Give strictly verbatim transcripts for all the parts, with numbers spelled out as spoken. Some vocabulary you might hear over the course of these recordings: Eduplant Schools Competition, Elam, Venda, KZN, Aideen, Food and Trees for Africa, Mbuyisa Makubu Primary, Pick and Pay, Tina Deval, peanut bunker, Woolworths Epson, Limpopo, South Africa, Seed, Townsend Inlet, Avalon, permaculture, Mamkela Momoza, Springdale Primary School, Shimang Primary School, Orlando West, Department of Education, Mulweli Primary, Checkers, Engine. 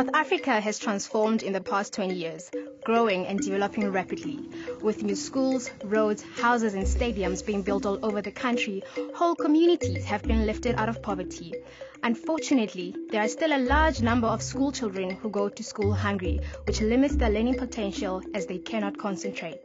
South Africa has transformed in the past twenty years, growing and developing rapidly, with new schools, roads, houses and stadiums being built all over the country. Whole communities have been lifted out of poverty. Unfortunately, there are still a large number of school children who go to school hungry, which limits their learning potential as they cannot concentrate.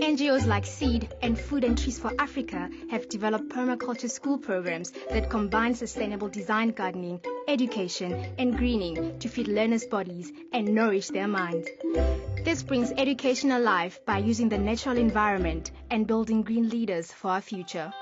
N G Os like Seed and Food and Trees for Africa have developed permaculture school programs that combine sustainable design gardening, education and greening to feed learners' bodies and nourish their minds. This brings education alive by using the natural environment and building green leaders for our future.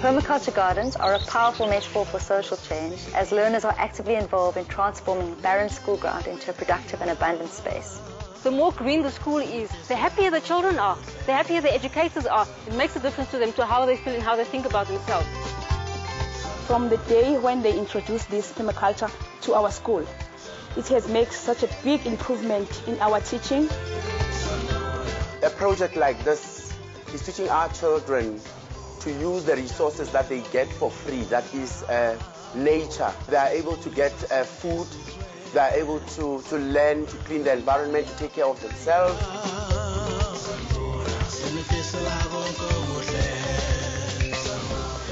Permaculture gardens are a powerful metaphor for social change, as learners are actively involved in transforming barren school ground into a productive and abundant space. The more green the school is, the happier the children are, the happier the educators are. It makes a difference to them, to how they feel and how they think about themselves. From the day when they introduced this permaculture to our school, it has made such a big improvement in our teaching. A project like this is teaching our children to use the resources that they get for free, that is uh, nature. They are able to get uh, food, they are able to, to learn, to clean the environment, to take care of themselves.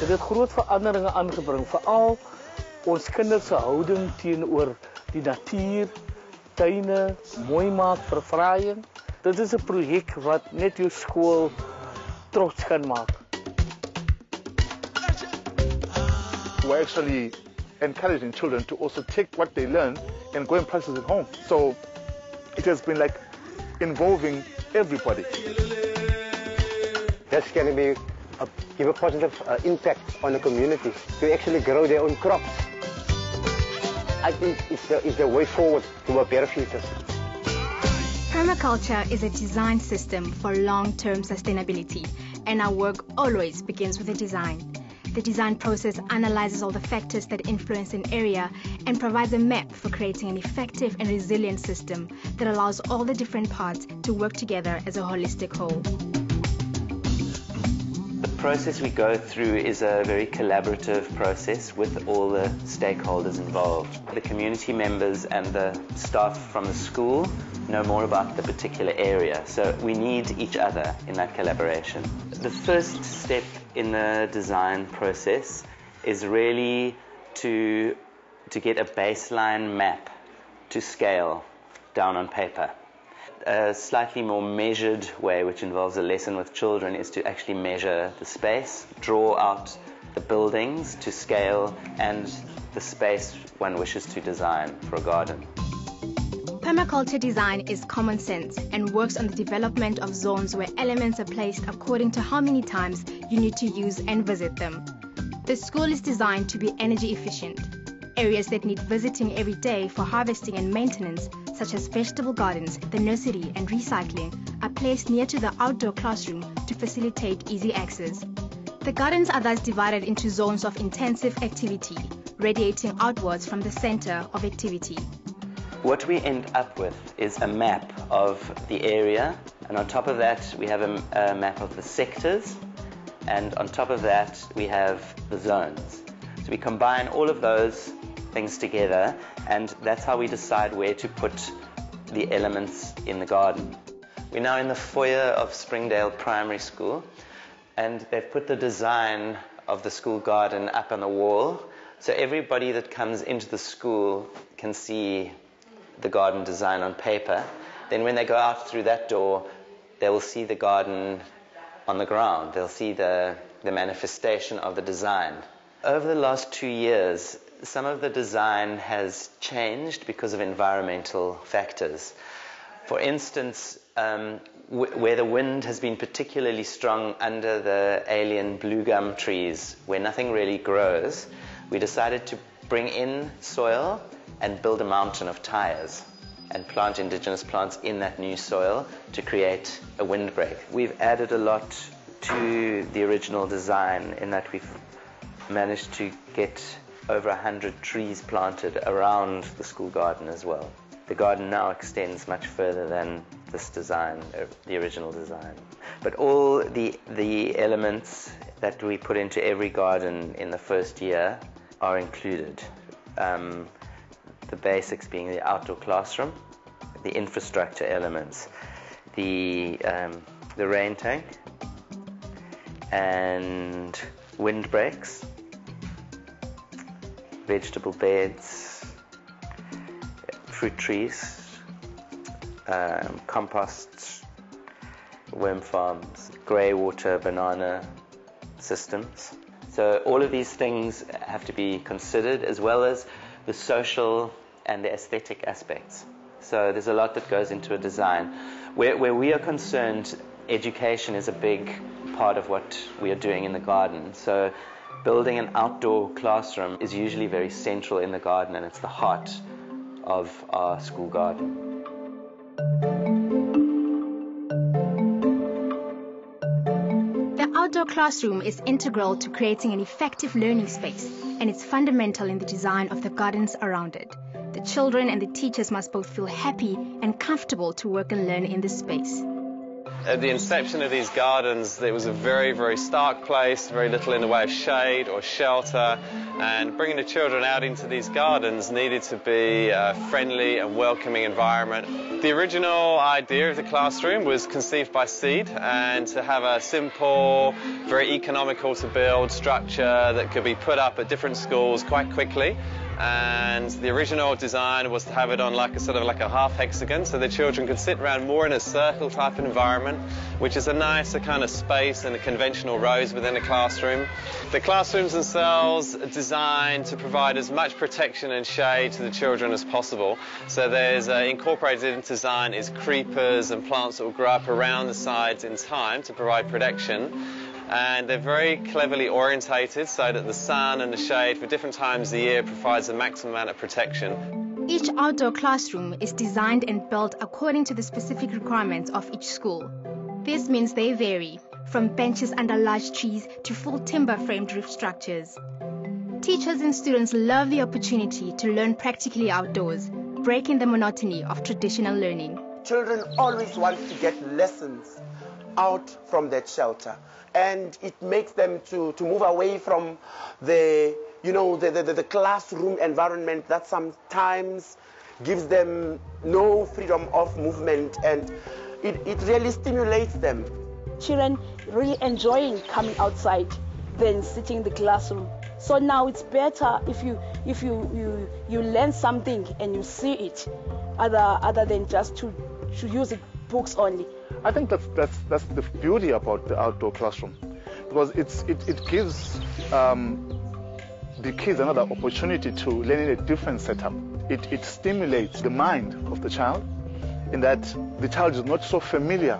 Dit het groot veranderinge aangebring, veral ons kinders se houding teenoor die natuur, tuine, mooi maak, verfraaiing. Dit is 'n projek wat net jou skool trots kan maak. We're actually encouraging children to also take what they learn and go and practice at home. So it has been like involving everybody. That's going to be a, give a positive uh, impact on the community to actually grow their own crops. I think it's the, it's the way forward to a better future. Permaculture is a design system for long-term sustainability, and our work always begins with a design. The design process analyzes all the factors that influence an area and provides a map for creating an effective and resilient system that allows all the different parts to work together as a holistic whole. The process we go through is a very collaborative process with all the stakeholders involved. The community members and the staff from the school know more about the particular area, so we need each other in that collaboration. The first step in the design process is really to, to get a baseline map to scale down on paper. A slightly more measured way, which involves a lesson with children, is to actually measure the space, draw out the buildings to scale and the space one wishes to design for a garden. Permaculture design is common sense and works on the development of zones where elements are placed according to how many times you need to use and visit them. The school is designed to be energy efficient. Areas that need visiting every day for harvesting and maintenance, such as vegetable gardens, the nursery and recycling, are placed near to the outdoor classroom to facilitate easy access. The gardens are thus divided into zones of intensive activity, radiating outwards from the center of activity. What we end up with is a map of the area, and on top of that we have a, a map of the sectors, and on top of that we have the zones. So we combine all of those things together, and that's how we decide where to put the elements in the garden. We're now in the foyer of Springdale Primary School, and they've put the design of the school garden up on the wall, so everybody that comes into the school can see the garden design on paper. Then when they go out through that door, they will see the garden on the ground. They'll see the, the manifestation of the design. Over the last two years, some of the design has changed because of environmental factors. For instance, um, w where the wind has been particularly strong under the alien blue gum trees, where nothing really grows, we decided to bring in soil and build a mountain of tires and plant indigenous plants in that new soil to create a windbreak. We've added a lot to the original design in that we've managed to get over one hundred trees planted around the school garden as well. The garden now extends much further than this design, the original design. But all the, the elements that we put into every garden in the first year are included. Um, the basics being the outdoor classroom, the infrastructure elements, the, um, the rain tank, and windbreaks, vegetable beds, fruit trees, um, compost, worm farms, grey water, banana systems. So all of these things have to be considered, as well as the social and the aesthetic aspects. So there's a lot that goes into a design. Where, where we are concerned, education is a big part of what we are doing in the garden. So building an outdoor classroom is usually very central in the garden, and it's the heart of our school garden. The outdoor classroom is integral to creating an effective learning space, and it's fundamental in the design of the gardens around it. The children and the teachers must both feel happy and comfortable to work and learn in this space. At the inception of these gardens, there was a very, very stark place, very little in the way of shade or shelter, and bringing the children out into these gardens needed to be a friendly and welcoming environment. The original idea of the classroom was conceived by Seed, and to have a simple, very economical to build structure that could be put up at different schools quite quickly. And the original design was to have it on like a sort of like a half hexagon, so the children could sit around more in a circle type environment, which is a nicer kind of space than the conventional rows within the classroom. The classrooms themselves are designed to provide as much protection and shade to the children as possible. So there's uh, incorporated in design is creepers and plants that will grow up around the sides in time to provide protection. And they're very cleverly orientated so that the sun and the shade for different times of the year provides the maximum amount of protection. Each outdoor classroom is designed and built according to the specific requirements of each school. This means they vary, from benches under large trees to full timber-framed roof structures. Teachers and students love the opportunity to learn practically outdoors, breaking the monotony of traditional learning. Children always want to get lessons out from that shelter, and it makes them to, to move away from the, you know, the, the, the classroom environment that sometimes gives them no freedom of movement, and it, it really stimulates them. Children really enjoying coming outside than sitting in the classroom. So now it's better if you if you, you, you learn something and you see it, other, other than just to, to use it books only. I think that's, that's, that's the beauty about the outdoor classroom, because it's, it, it gives um, the kids another opportunity to learn in a different setup. It, it stimulates the mind of the child, in that the child is not so familiar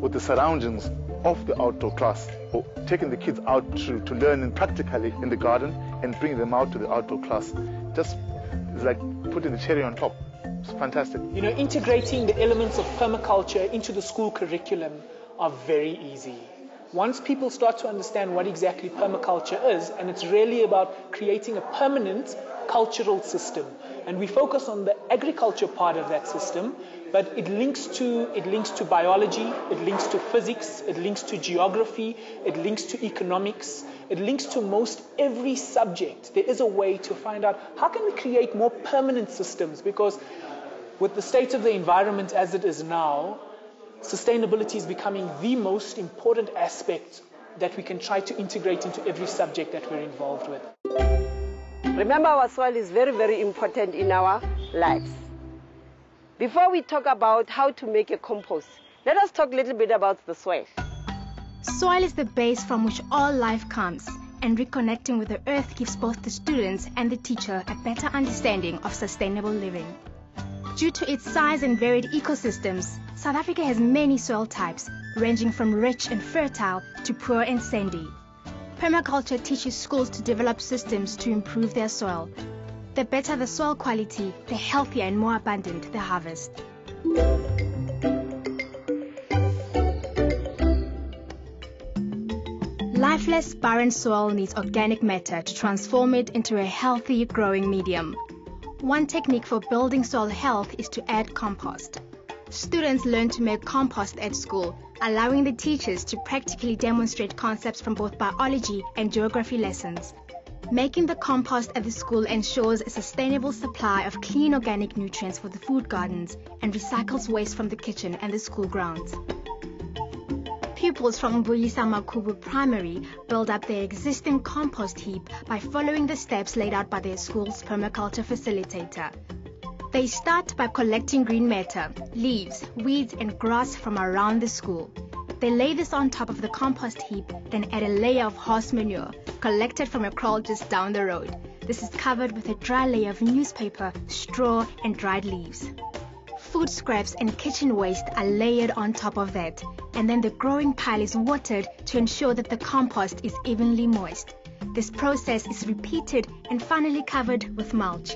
with the surroundings of the outdoor class. Or taking the kids out to, to learn practically in the garden and bringing them out to the outdoor class, just is like putting the cherry on top. It's fantastic. You know, integrating the elements of permaculture into the school curriculum are very easy. Once people start to understand what exactly permaculture is, and it's really about creating a permanent cultural system. And we focus on the agriculture part of that system, but it links to, it links to biology, it links to physics, it links to geography, it links to economics, it links to most every subject. There is a way to find out how can we create more permanent systems, because with the state of the environment as it is now, sustainability is becoming the most important aspect that we can try to integrate into every subject that we're involved with. Remember, our soil is very, very important in our lives. Before we talk about how to make a compost, let us talk a little bit about the soil. Soil is the base from which all life comes, and reconnecting with the earth gives both the students and the teacher a better understanding of sustainable living. Due to its size and varied ecosystems, South Africa has many soil types, ranging from rich and fertile to poor and sandy. Permaculture teaches schools to develop systems to improve their soil. The better the soil quality, the healthier and more abundant the harvest. Lifeless, barren soil needs organic matter to transform it into a healthy growing medium. One technique for building soil health is to add compost. Students learn to make compost at school, allowing the teachers to practically demonstrate concepts from both biology and geography lessons. Making the compost at the school ensures a sustainable supply of clean organic nutrients for the food gardens and recycles waste from the kitchen and the school grounds. Pupils from Mbuyisa Makubu Primary build up their existing compost heap by following the steps laid out by their school's permaculture facilitator. They start by collecting green matter, leaves, weeds and grass from around the school. They lay this on top of the compost heap, then add a layer of horse manure, collected from a kraal just down the road. This is covered with a dry layer of newspaper, straw and dried leaves. Food scraps and kitchen waste are layered on top of that, and then the growing pile is watered to ensure that the compost is evenly moist. This process is repeated and finally covered with mulch.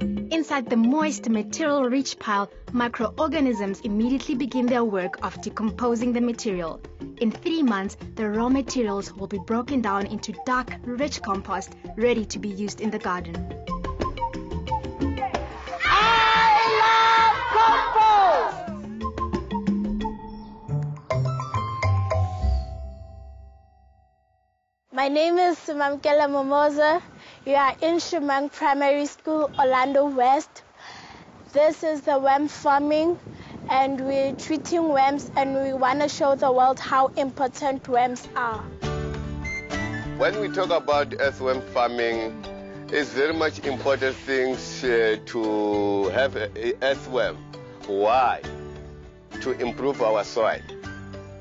Inside the moist, material-rich pile, microorganisms immediately begin their work of decomposing the material. In three months, the raw materials will be broken down into dark, rich compost ready to be used in the garden. My name is Mamkela Momoza. You are in Shimang Primary School, Orlando West. This is the worm farming, and we're treating worms, and we want to show the world how important worms are. When we talk about earthworm farming, it's very much important things uh, to have earthworm. Why? To improve our soil.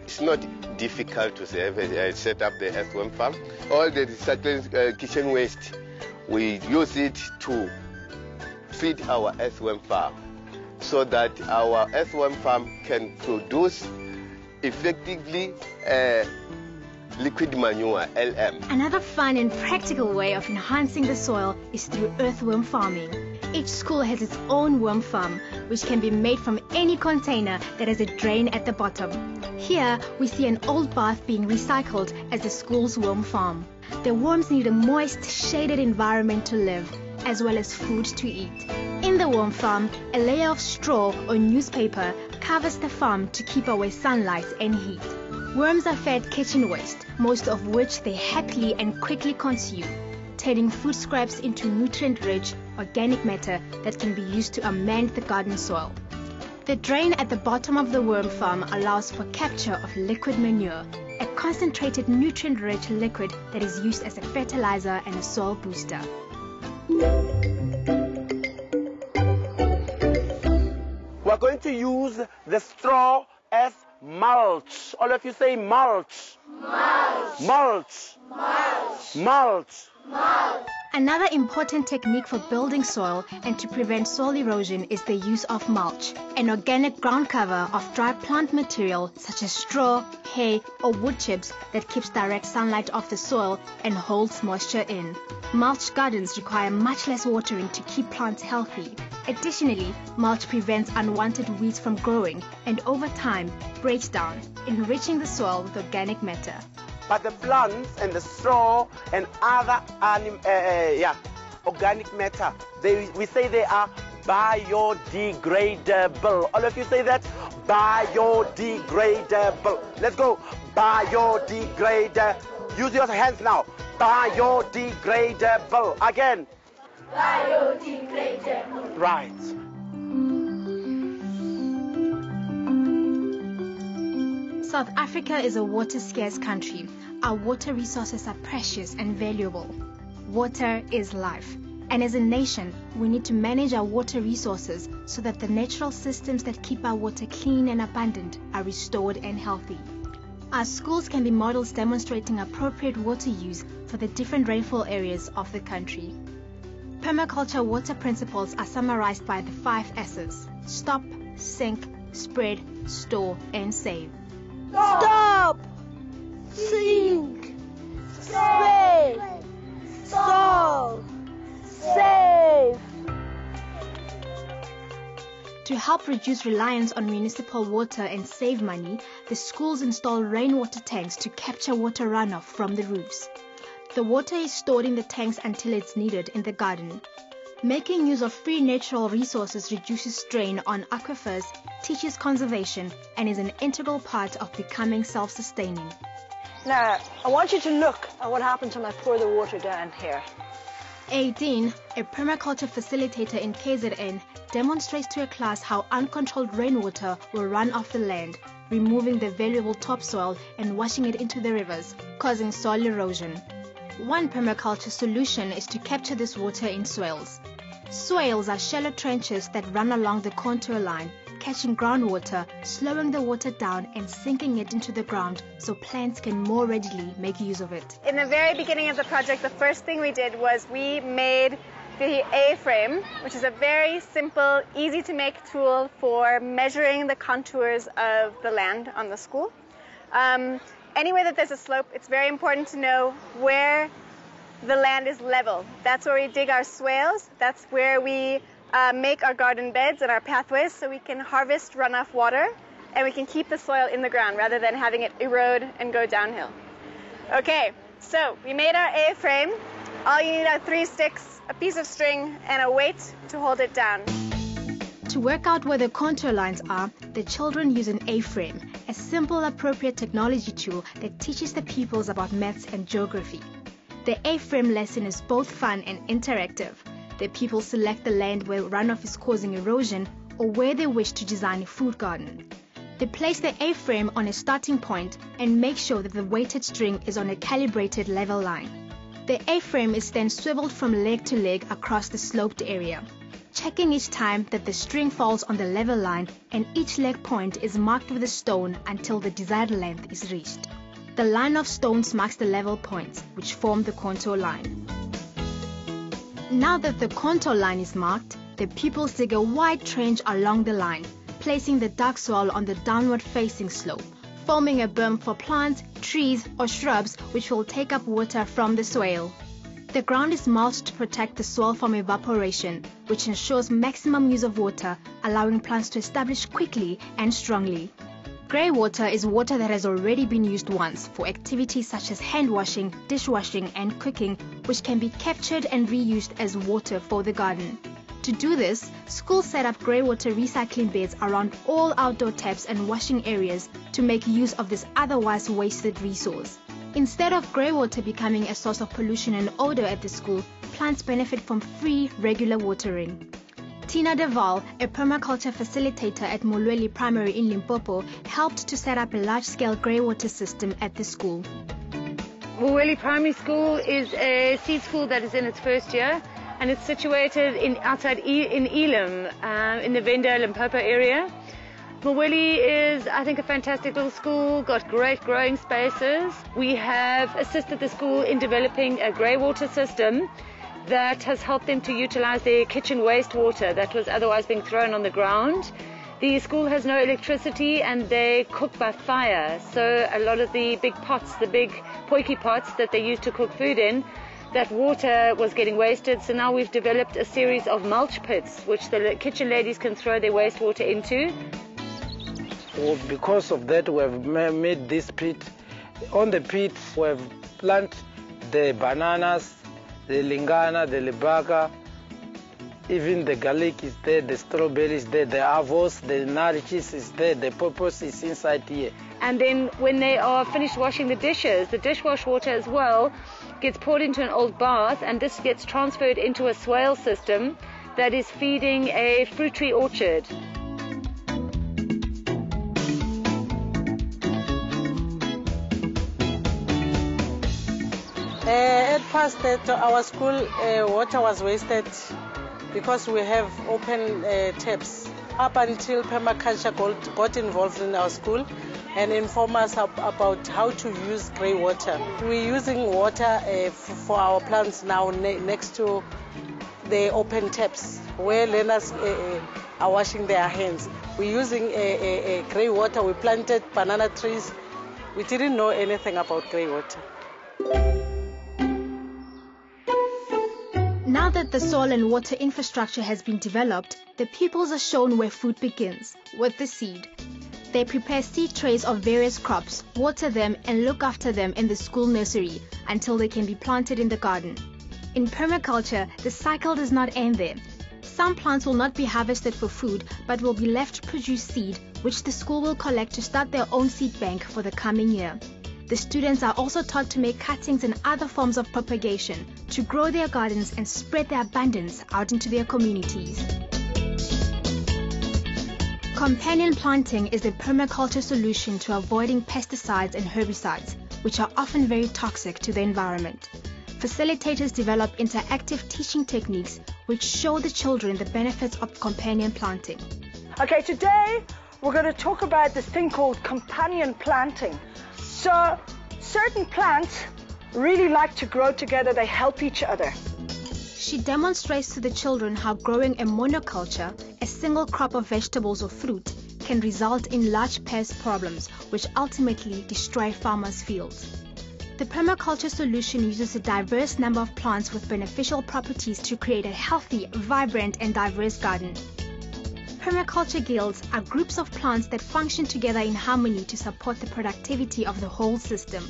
It's not difficult to set up the earthworm farm. All the recycled uh, kitchen waste, we use it to feed our earthworm farm so that our earthworm farm can produce effectively uh, liquid manure, L M. Another fun and practical way of enhancing the soil is through earthworm farming. Each school has its own worm farm, which can be made from any container that has a drain at the bottom. Here, we see an old bath being recycled as the school's worm farm. The worms need a moist, shaded environment to live, as well as food to eat. In the worm farm, a layer of straw or newspaper covers the farm to keep away sunlight and heat. Worms are fed kitchen waste, most of which they happily and quickly consume, turning food scraps into nutrient-rich, organic matter that can be used to amend the garden soil. The drain at the bottom of the worm farm allows for capture of liquid manure, a concentrated nutrient-rich liquid that is used as a fertilizer and a soil booster. We're going to use the straw as mulch. All of you say mulch. Mulch. Mulch. Mulch. Mulch. Mulch. Another important technique for building soil and to prevent soil erosion is the use of mulch, an organic ground cover of dry plant material such as straw, hay or wood chips that keeps direct sunlight off the soil and holds moisture in. Mulch gardens require much less watering to keep plants healthy. Additionally, mulch prevents unwanted weeds from growing and over time breaks down, enriching the soil with organic matter. But the plants and the straw and other anim, uh, yeah, organic matter, they, we say they are biodegradable. All of you say that? Biodegradable. Let's go. Biodegradable. Use your hands now. Biodegradable. Again. Biodegradable. Right. South Africa is a water-scarce country. Our water resources are precious and valuable. Water is life, and as a nation, we need to manage our water resources so that the natural systems that keep our water clean and abundant are restored and healthy. Our schools can be models demonstrating appropriate water use for the different rainfall areas of the country. Permaculture water principles are summarized by the five S's: stop, sink, spread, store, and save. Stop, sink, spread, solve, save. To help reduce reliance on municipal water and save money, the schools install rainwater tanks to capture water runoff from the roofs. The water is stored in the tanks until it's needed in the garden. Making use of free natural resources reduces strain on aquifers, teaches conservation, and is an integral part of becoming self-sustaining. Now, I want you to look at what happens when I pour the water down here. Aideen, a permaculture facilitator in K Z N, demonstrates to a class how uncontrolled rainwater will run off the land, removing the valuable topsoil and washing it into the rivers, causing soil erosion. One permaculture solution is to capture this water in swales. Swales are shallow trenches that run along the contour line, catching groundwater, slowing the water down and sinking it into the ground so plants can more readily make use of it. In the very beginning of the project, the first thing we did was we made the A-frame, which is a very simple, easy to make tool for measuring the contours of the land on the school. Um, Anywhere that there's a slope, it's very important to know where the land is level. That's where we dig our swales. That's where we uh, make our garden beds and our pathways so we can harvest runoff water and we can keep the soil in the ground rather than having it erode and go downhill. Okay, so we made our A-frame. All you need are three sticks, a piece of string, and a weight to hold it down. To work out where the contour lines are, the children use an A-frame, a simple appropriate technology tool that teaches the pupils about maths and geography. The A-frame lesson is both fun and interactive. The pupils select the land where runoff is causing erosion or where they wish to design a food garden. They place the A-frame on a starting point and make sure that the weighted string is on a calibrated level line. The A-frame is then swiveled from leg to leg across the sloped area, checking each time that the string falls on the level line, and each leg point is marked with a stone until the desired length is reached. The line of stones marks the level points, which form the contour line. Now that the contour line is marked, the pupils dig a wide trench along the line, placing the dark soil on the downward-facing slope, forming a berm for plants, trees, or shrubs which will take up water from the swale. The ground is mulched to protect the soil from evaporation, which ensures maximum use of water, allowing plants to establish quickly and strongly. Grey water is water that has already been used once for activities such as hand washing, dishwashing and cooking, which can be captured and reused as water for the garden. To do this, schools set up grey water recycling beds around all outdoor taps and washing areas to make use of this otherwise wasted resource. Instead of grey water becoming a source of pollution and odor at the school, plants benefit from free, regular watering. Tina Deval, a permaculture facilitator at Mulweli Primary in Limpopo, helped to set up a large-scale grey water system at the school. Mulweli Primary School is a seed school that is in its first year, and it's situated in, outside e in Elam, um, in the Venda, Limpopo area. Mulweli is, I think, a fantastic little school, got great growing spaces. We have assisted the school in developing a grey water system that has helped them to utilise their kitchen wastewater that was otherwise being thrown on the ground. The school has no electricity and they cook by fire, so a lot of the big pots, the big poiky pots that they used to cook food in, that water was getting wasted, so now we've developed a series of mulch pits which the kitchen ladies can throw their wastewater into. Because of that, we have made this pit. On the pit, we have planted the bananas, the lingana, the libaka, even the garlic is there, the strawberries there, the avos, the nariches is there, the purpose is inside here. And then when they are finished washing the dishes, the dishwash water as well gets poured into an old bath, and this gets transferred into a swale system that is feeding a fruit tree orchard. Uh, at past that, our school uh, water was wasted because we have open uh, taps. Up until permaculture got, got involved in our school and informed us ab about how to use grey water. We're using water uh, for our plants now ne next to the open taps where learners uh, are washing their hands. We're using uh, uh, grey water. We planted banana trees. We didn't know anything about grey water. Now that the soil and water infrastructure has been developed, the pupils are shown where food begins, with the seed. They prepare seed trays of various crops, water them and look after them in the school nursery until they can be planted in the garden. In permaculture, the cycle does not end there. Some plants will not be harvested for food but will be left to produce seed, which the school will collect to start their own seed bank for the coming year. The students are also taught to make cuttings and other forms of propagation, to grow their gardens and spread their abundance out into their communities. Companion planting is the permaculture solution to avoiding pesticides and herbicides, which are often very toxic to the environment. Facilitators develop interactive teaching techniques which show the children the benefits of companion planting. Okay, today we're going to talk about this thing called companion planting. So, certain plants really like to grow together, they help each other. She demonstrates to the children how growing a monoculture, a single crop of vegetables or fruit, can result in large pest problems which ultimately destroy farmers' fields. The permaculture solution uses a diverse number of plants with beneficial properties to create a healthy, vibrant and diverse garden. Permaculture guilds are groups of plants that function together in harmony to support the productivity of the whole system.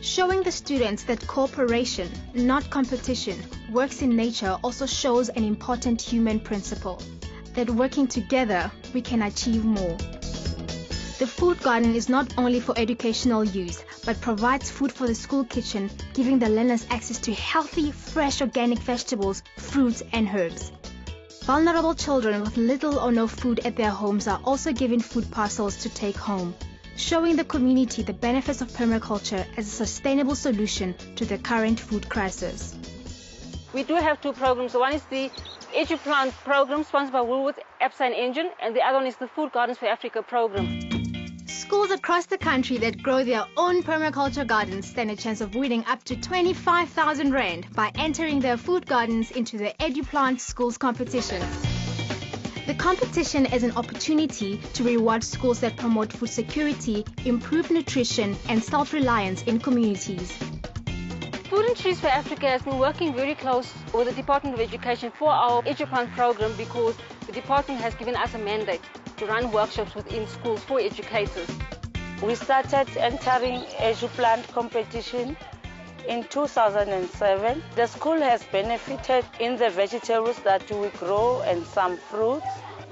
Showing the students that cooperation, not competition, works in nature also shows an important human principle, that working together we can achieve more. The food garden is not only for educational use, but provides food for the school kitchen, giving the learners access to healthy, fresh organic vegetables, fruits and herbs. Vulnerable children with little or no food at their homes are also given food parcels to take home, showing the community the benefits of permaculture as a sustainable solution to the current food crisis. We do have two programs. One is the Eduplant program sponsored by Woolworths Epson and Engine, and the other one is the Food Gardens for Africa program. Schools across the country that grow their own permaculture gardens stand a chance of winning up to twenty-five thousand rand by entering their food gardens into the Eduplant Schools Competition. The competition is an opportunity to reward schools that promote food security, improve nutrition and self-reliance in communities. Food and Trees for Africa has been working very close with the Department of Education for our Eduplant program, because the department has given us a mandate to run workshops within schools for educators. We started entering Eduplant competition in two thousand seven. The school has benefited in the vegetables that we grow and some fruits.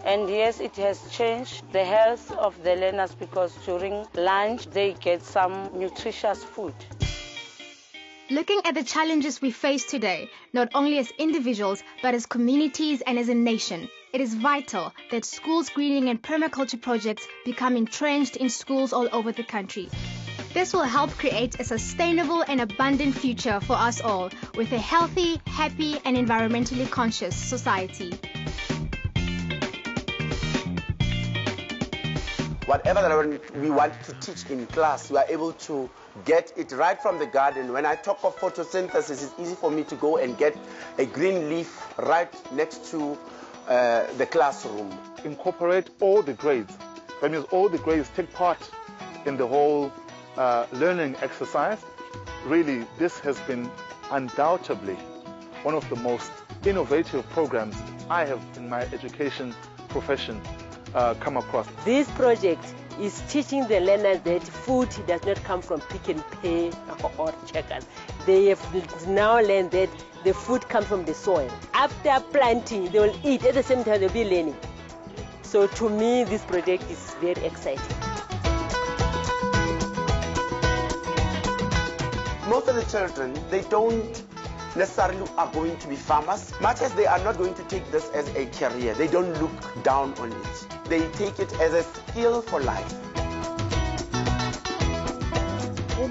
And yes, it has changed the health of the learners, because during lunch they get some nutritious food. Looking at the challenges we face today, not only as individuals, but as communities and as a nation, it is vital that schools' greening and permaculture projects become entrenched in schools all over the country. This will help create a sustainable and abundant future for us all, with a healthy, happy, and environmentally conscious society. Whatever that we want to teach in class, we are able to get it right from the garden. When I talk of photosynthesis, it's easy for me to go and get a green leaf right next to uh, the classroom. Incorporate all the grades. That means all the grades take part in the whole uh, learning exercise. Really, this has been undoubtedly one of the most innovative programs I have in my education profession. Uh, come across. This project is teaching the learners that food does not come from Pick and Pay or Checkers. They have now learned that the food comes from the soil. After planting, they will eat. At the same time, they'll be learning. So to me, this project is very exciting. Most of the children, they don't necessarily are going to be farmers, much as they are not going to take this as a career. They don't look down on it. They take it as a skill for life. It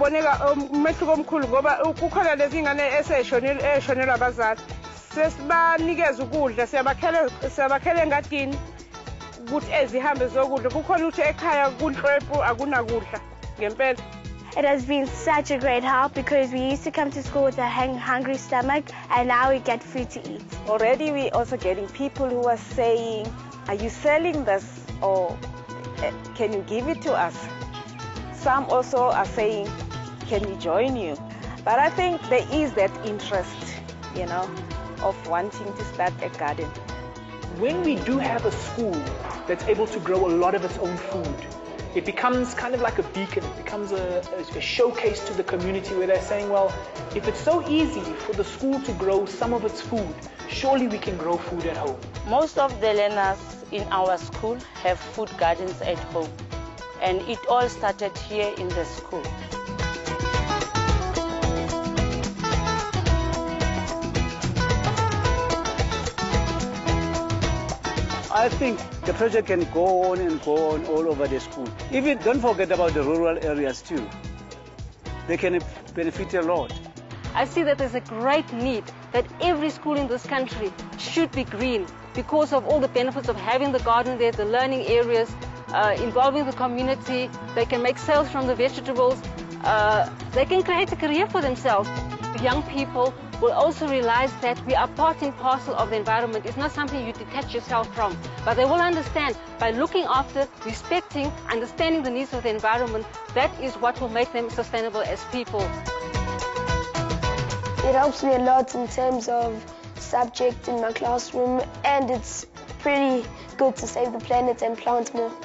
has been such a great help, because we used to come to school with a hungry stomach, and now we get food to eat. Already we're also getting people who are saying, are you selling this or can you give it to us? Some also are saying, can we join you? But I think there is that interest, you know, of wanting to start a garden. When we do have a school that's able to grow a lot of its own food, it becomes kind of like a beacon. It becomes a, a, a showcase to the community where they're saying, well, if it's so easy for the school to grow some of its food, surely we can grow food at home. Most of the learners in our school have food gardens at home, and it all started here in the school. I think the project can go on and go on all over the school. Even don't forget about the rural areas too. They can benefit a lot. I see that there's a great need that every school in this country should be green because of all the benefits of having the garden there, the learning areas, uh, involving the community. They can make sales from the vegetables. Uh, they can create a career for themselves. Young people will also realize that we are part and parcel of the environment. It's not something you detach yourself from, but they will understand by looking after, respecting, understanding the needs of the environment. That is what will make them sustainable as people. It helps me a lot in terms of subject in my classroom, and it's pretty good to save the planet and plant more.